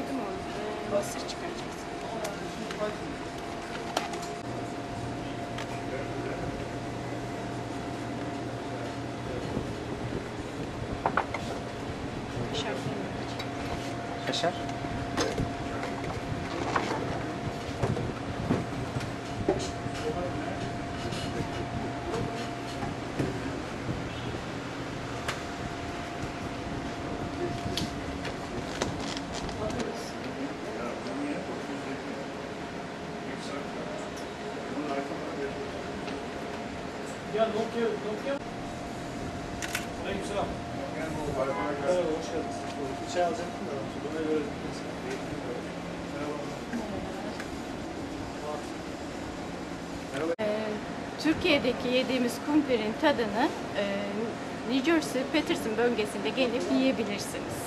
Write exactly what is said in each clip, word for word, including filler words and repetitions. koydum onu. Basır çıkaracağız. Kaşar. Ya Nokia, Nokia. Aleykümselam. Merhaba, hoş geldiniz. İçeri alacaktım da, buna göre gitmesin. Merhaba. Türkiye'deki yediğimiz kumpirin tadını New Jersey, Paterson bölgesinde gelip yiyebilirsiniz.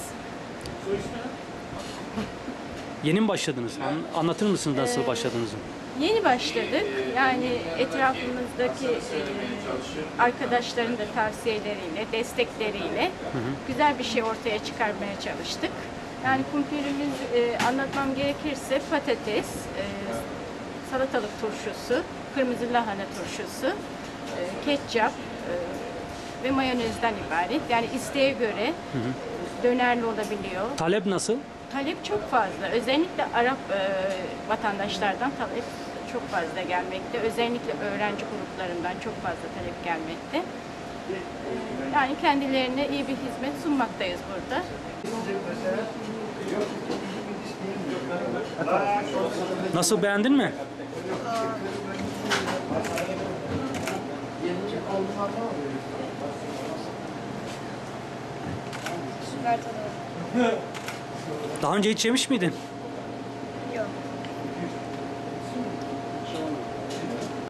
Yeni mi başladınız? Anlatır mısınız nasıl başladığınızı? Yeni başladık. Yani etrafımızdaki e, arkadaşların da tavsiyeleriyle, destekleriyle hı hı. güzel bir şey ortaya çıkarmaya çalıştık. Yani kumpirimiz e, anlatmam gerekirse patates, e, salatalık turşusu, kırmızı lahana turşusu, e, ketçap e, ve mayonezden ibaret. Yani isteğe göre hı hı. dönerli olabiliyor. Talep nasıl? Talep çok fazla. Özellikle Arap e, vatandaşlardan talep çok fazla gelmekte. Özellikle öğrenci gruplarından çok fazla talep gelmekte. E, yani kendilerine iyi bir hizmet sunmaktayız burada. Nasıl, beğendin mi? Süper tadı. Daha önce hiç yemiş miydin?